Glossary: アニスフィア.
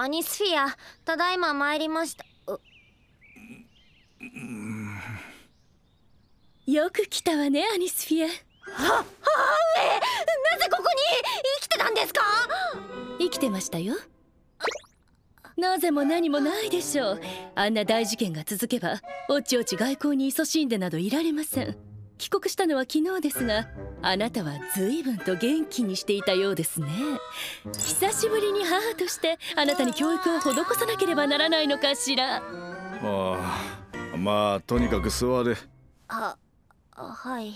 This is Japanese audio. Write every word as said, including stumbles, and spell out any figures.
アニスフィア、ただいま参りました。よく来たわね、アニスフィア。は、母上、なぜここに生きてたんですか？生きてましたよ。なぜも何もないでしょう。あんな大事件が続けば、おちおち外交に勤しんでなどいられません。帰国したのは昨日ですが、あなたは随分と元気にしていたようですね。久しぶりに母としてあなたに教育を施さなければならないのかしら。ああ、まあとにかく座れ。は、はい。